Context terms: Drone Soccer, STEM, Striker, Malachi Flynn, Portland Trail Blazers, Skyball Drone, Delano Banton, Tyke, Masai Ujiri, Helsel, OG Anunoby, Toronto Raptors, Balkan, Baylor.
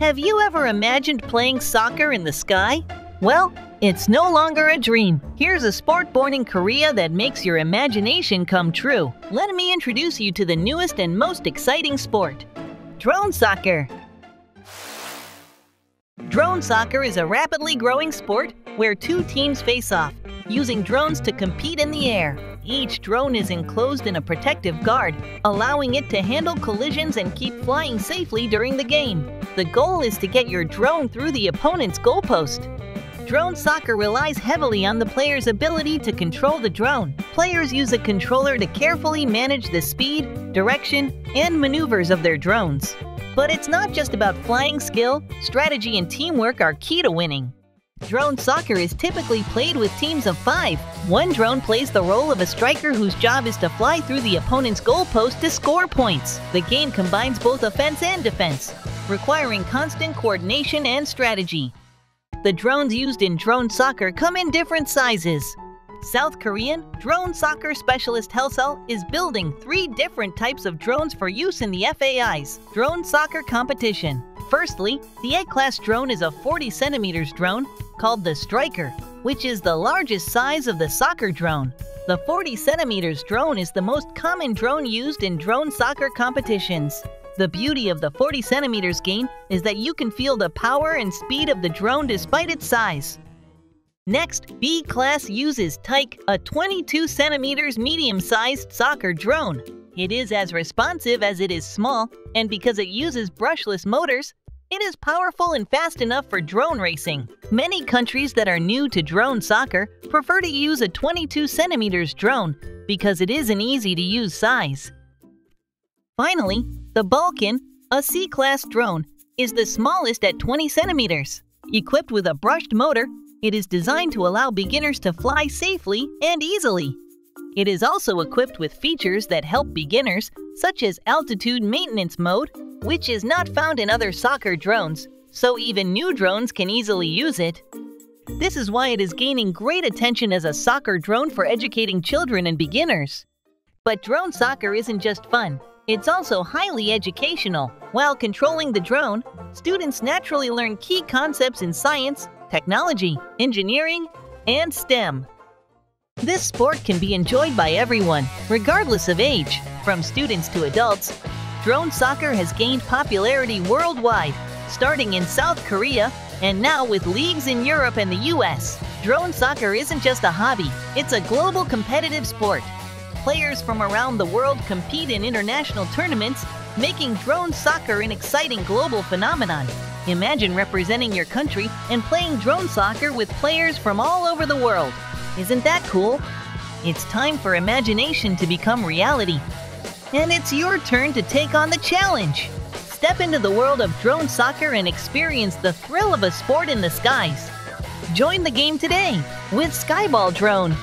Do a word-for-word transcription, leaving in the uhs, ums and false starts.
Have you ever imagined playing soccer in the sky? Well, it's no longer a dream. Here's a sport born in Korea that makes your imagination come true. Let me introduce you to the newest and most exciting sport, drone soccer. Drone soccer is a rapidly growing sport where two teams face off, using drones to compete in the air. Each drone is enclosed in a protective guard, allowing it to handle collisions and keep flying safely during the game. The goal is to get your drone through the opponent's goalpost. Drone soccer relies heavily on the player's ability to control the drone. Players use a controller to carefully manage the speed, direction, and maneuvers of their drones. But it's not just about flying skill. Strategy and teamwork are key to winning. Drone soccer is typically played with teams of five. One drone plays the role of a striker whose job is to fly through the opponent's goalpost to score points. The game combines both offense and defense, requiring constant coordination and strategy. The drones used in drone soccer come in different sizes. South Korean drone soccer specialist Helsel is building three different types of drones for use in the F A I's drone soccer competition. Firstly, the A-class drone is a forty centimeters drone called the Striker, which is the largest size of the soccer drone. The forty centimeters drone is the most common drone used in drone soccer competitions. The beauty of the forty centimeters game is that you can feel the power and speed of the drone despite its size. Next, B-class uses Tyke, a twenty-two centimeters medium-sized soccer drone. It is as responsive as it is small, and because it uses brushless motors, it is powerful and fast enough for drone racing. Many countries that are new to drone soccer prefer to use a twenty-two centimeters drone because it is an easy-to-use size. Finally, the Balkan, a C-class drone, is the smallest at twenty centimeters. Equipped with a brushed motor, it is designed to allow beginners to fly safely and easily. It is also equipped with features that help beginners, such as altitude maintenance mode, which is not found in other soccer drones, so even new drones can easily use it. This is why it is gaining great attention as a soccer drone for educating children and beginners. But drone soccer isn't just fun. It's also highly educational. While controlling the drone, students naturally learn key concepts in science, technology, engineering, and STEM. This sport can be enjoyed by everyone, regardless of age, from students to adults. Drone soccer has gained popularity worldwide, starting in South Korea and now with leagues in Europe and the U S. Drone soccer isn't just a hobby, it's a global competitive sport. Players from around the world compete in international tournaments, making drone soccer an exciting global phenomenon. Imagine representing your country and playing drone soccer with players from all over the world. Isn't that cool? It's time for imagination to become reality. And it's your turn to take on the challenge. Step into the world of drone soccer and experience the thrill of a sport in the skies. Join the game today with Skyball Drone.